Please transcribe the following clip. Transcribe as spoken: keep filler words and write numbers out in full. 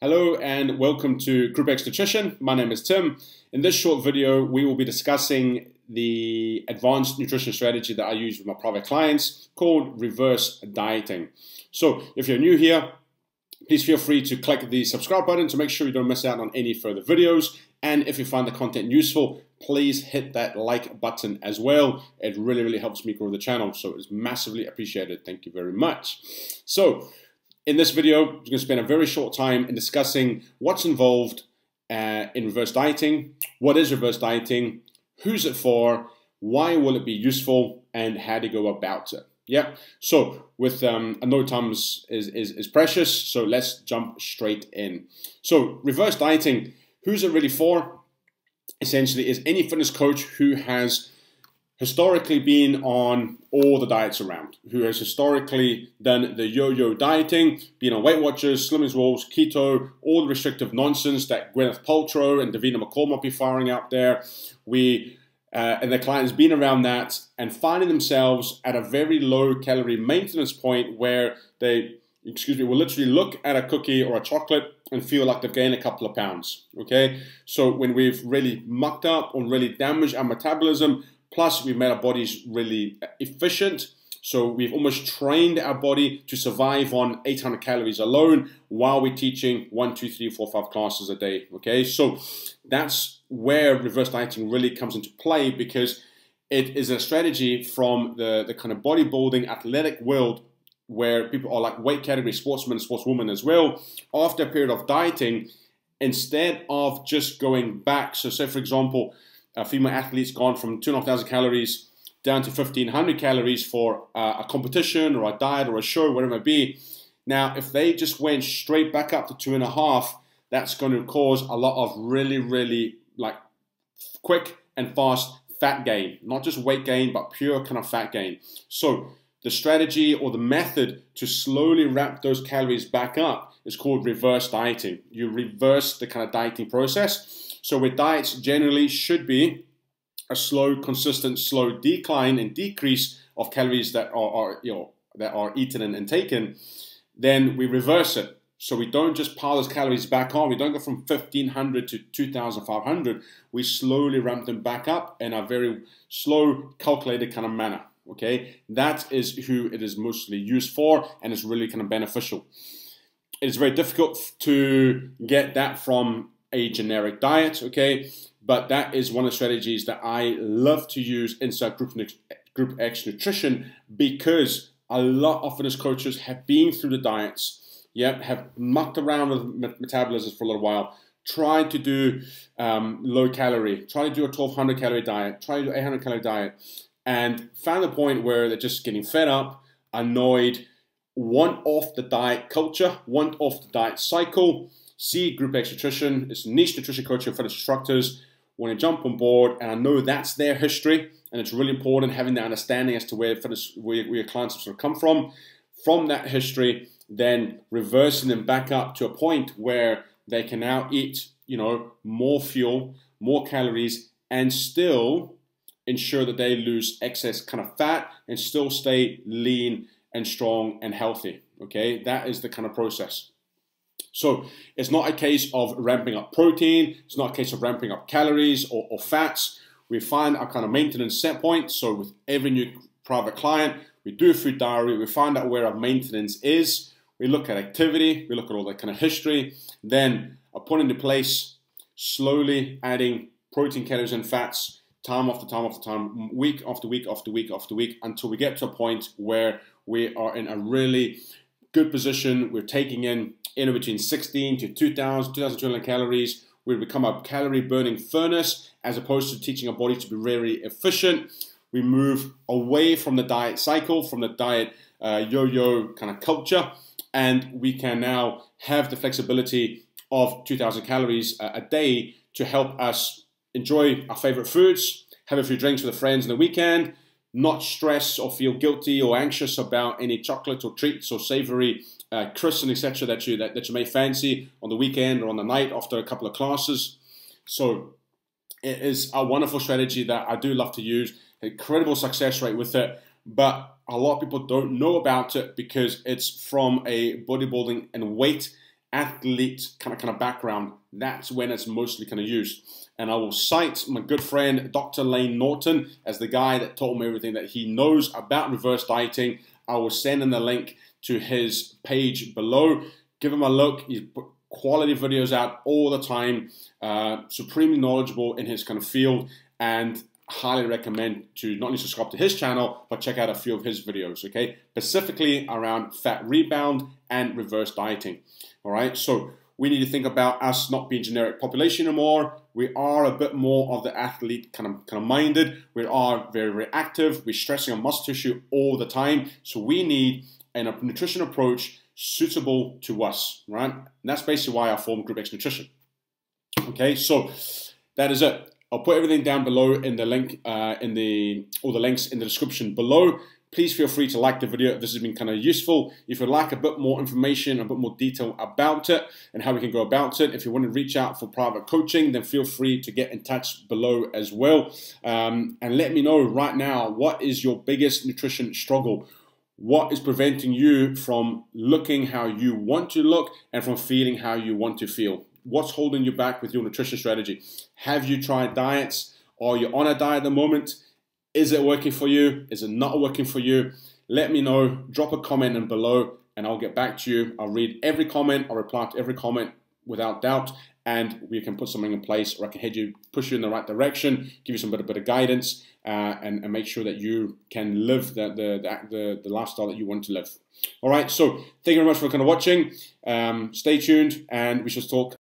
Hello and welcome to Group X Nutrition. My name is Tim. In this short video, we will be discussing the advanced nutrition strategy that I use with my private clients called reverse dieting. So if you're new here, please feel free to click the subscribe button to make sure you don't miss out on any further videos. And if you find the content useful, please hit that like button as well. It really, really helps me grow the channel. So it's massively appreciated. Thank you very much. So in this video, we're going to spend a very short time in discussing what's involved uh, in reverse dieting, what is reverse dieting, who's it for, why will it be useful, and how to go about it. Yeah, so with um, I know time is, is, is precious, so let's jump straight in. So reverse dieting, who's it really for? Essentially, is any fitness coach who has historically been on all the diets around, who has historically done the yo-yo dieting, been on Weight Watchers, Slimming World, Keto, all the restrictive nonsense that Gwyneth Paltrow and Davina McCormick be firing out there. We uh, and their clients been around that and finding themselves at a very low calorie maintenance point where they, excuse me, will literally look at a cookie or a chocolate and feel like they've gained a couple of pounds, okay? So when we've really mucked up or really damaged our metabolism, plus, we've made our bodies really efficient, so we've almost trained our body to survive on eight hundred calories alone while we're teaching one, two, three, four, five classes a day, okay? So that's where reverse dieting really comes into play, because it is a strategy from the, the kind of bodybuilding, athletic world where people are like weight category sportsmen and sportswomen as well. After a period of dieting, instead of just going back, so say, for example, a female athlete's gone from two thousand five hundred calories down to fifteen hundred calories for uh, a competition or a diet or a show, whatever it be. Now, if they just went straight back up to two and a half, that's going to cause a lot of really, really like quick and fast fat gain. Not just weight gain, but pure kind of fat gain. So the strategy or the method to slowly wrap those calories back up is called reverse dieting. You reverse the kind of dieting process. So with diets, generally should be a slow, consistent, slow decline and decrease of calories that are, are you know, that are eaten and, and taken. Then we reverse it. So we don't just pile those calories back on. We don't go from fifteen hundred to two thousand five hundred. We slowly ramp them back up in a very slow, calculated kind of manner. Okay, that is who it is mostly used for, and it's really kind of beneficial. It's very difficult to get that from a generic diet, okay, but that is one of the strategies that I love to use inside Group, Group X Nutrition, because a lot of fitness coaches have been through the diets, yep, have mucked around with metabolism for a little while, tried to do um, low calorie, tried to do a twelve hundred calorie diet, tried to do an eight hundred calorie diet, and found the point where they're just getting fed up, annoyed, want off the diet culture, want off the diet cycle. See Group X Nutrition, it's niche nutrition coaching for instructors. Want to jump on board, and I know that's their history, and it's really important having that understanding as to where, fitness, where, where your clients have sort of come from. From that history, then reversing them back up to a point where they can now eat, you know, more fuel, more calories, and still ensure that they lose excess kind of fat and still stay lean and strong and healthy. Okay, that is the kind of process. So it's not a case of ramping up protein, it's not a case of ramping up calories or, or fats. We find our kind of maintenance set point, so with every new private client, we do a food diary, we find out where our maintenance is, we look at activity, we look at all that kind of history, then I put into place slowly adding protein, calories and fats, time after time after time, week after week after week after week, until we get to a point where we are in a really good position. We're taking in in between sixteen to two thousand, two thousand two hundred calories. We become a calorie burning furnace as opposed to teaching our body to be very efficient. We move away from the diet cycle, from the diet uh, yo-yo kind of culture, and we can now have the flexibility of two thousand calories a, a day to help us enjoy our favorite foods, have a few drinks with our friends on the weekend, not stress or feel guilty or anxious about any chocolate or treats or savory Uh, crisps and et cetera that you that, that you may fancy on the weekend or on the night after a couple of classes. So it is a wonderful strategy that I do love to use. Incredible success rate with it, but a lot of people don't know about it because it's from a bodybuilding and weight athlete kind of, kind of background, that's when it's mostly kind of used. And I will cite my good friend Doctor Layne Norton as the guy that told me everything that he knows about reverse dieting. I will send him the link to his page below. Give him a look. He's put quality videos out all the time, uh, supremely knowledgeable in his kind of field, and highly recommend to not only subscribe to his channel, but check out a few of his videos, okay? Specifically around fat rebound and reverse dieting, all right? So we need to think about us not being generic population anymore. We are a bit more of the athlete kind of, kind of minded. We are very, very active. We're stressing on muscle tissue all the time. So we need a nutrition approach suitable to us, right? And that's basically why I formed Group X Nutrition. Okay, so that is it. I'll put everything down below in the link, uh, in the all the links in the description below. Please feel free to like the video if this has been kind of useful. If you'd like a bit more information, a bit more detail about it and how we can go about it. If you want to reach out for private coaching, then feel free to get in touch below as well. Um, and let me know right now, what is your biggest nutrition struggle? What is preventing you from looking how you want to look and from feeling how you want to feel? What's holding you back with your nutrition strategy? Have you tried diets? Are you on a diet at the moment? Is it working for you? Is it not working for you? Let me know. Drop a comment in below and I'll get back to you. I'll read every comment. I'll reply to every comment without doubt, and we can put something in place, or I can head you, push you in the right direction, give you some bit, a bit of guidance, uh, and, and make sure that you can live the, the, the, the lifestyle that you want to live. All right, so thank you very much for kind of watching. Um, stay tuned, and we shall talk